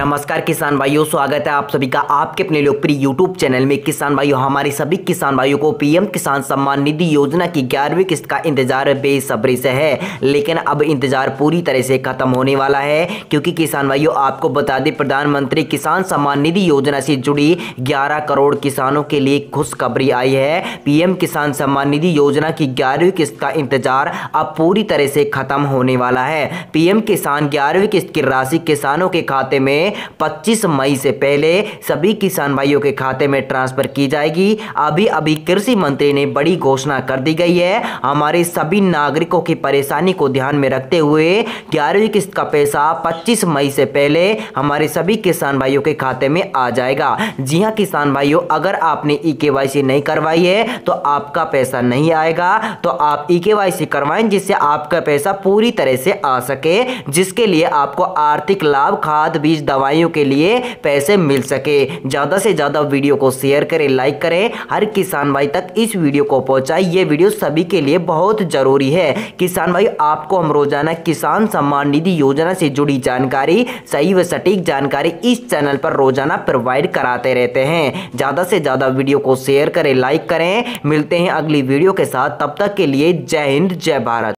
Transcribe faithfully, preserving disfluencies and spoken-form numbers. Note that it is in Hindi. नमस्कार किसान भाइयों, स्वागत है आप सभी का आपके अपने लोकप्रिय यूट्यूब चैनल में। किसान भाइयों, हमारे सभी किसान भाइयों को पीएम किसान सम्मान निधि योजना की ग्यारहवीं किस्त का इंतजार बेसब्री से है, लेकिन अब इंतजार पूरी तरह से खत्म होने वाला है, क्योंकि किसान भाइयों आपको बता दें, प्रधानमंत्री किसान सम्मान निधि योजना से जुड़ी ग्यारह करोड़ किसानों के लिए खुशखबरी आई है। पीएम किसान सम्मान निधि योजना की ग्यारहवीं किस्त का इंतजार अब पूरी तरह से खत्म होने वाला है। पीएम किसान ग्यारहवीं किस्त की राशि किसानों के खाते में पच्चीस मई से पहले सभी किसान भाइयों के खाते में ट्रांसफर की जाएगी। अभी अभी कृषि मंत्री ने बड़ी घोषणा कर दी गई है। हमारे सभी नागरिकों की परेशानी को ध्यान में रखते हुए ग्यारहवीं किस्त का पैसा पच्चीस मई से पहले हमारे सभी किसान भाइयों के खाते में आ जाएगा। जी हां किसान भाइयों, अगर आपने ई के वाई सी नहीं करवाई है तो आपका पैसा नहीं आएगा, तो आप ई के वाई सी करवाएं, जिससे आपका पैसा पूरी तरह से आ सके, जिसके लिए आपको आर्थिक लाभ, खाद, बीज, दवाइयों के लिए पैसे मिल सके। ज्यादा से ज्यादा वीडियो को शेयर करें, लाइक करें, हर किसान भाई तक इस वीडियो को पहुंचाएं। ये वीडियो सभी के लिए बहुत जरूरी है। किसान भाई, आपको हम रोजाना किसान सम्मान निधि योजना से जुड़ी जानकारी, सही व सटीक जानकारी इस चैनल पर रोजाना प्रोवाइड कराते रहते हैं। ज्यादा से ज्यादा वीडियो को शेयर करें, लाइक करें। मिलते हैं अगली वीडियो के साथ, तब तक के लिए जय हिंद, जय भारत।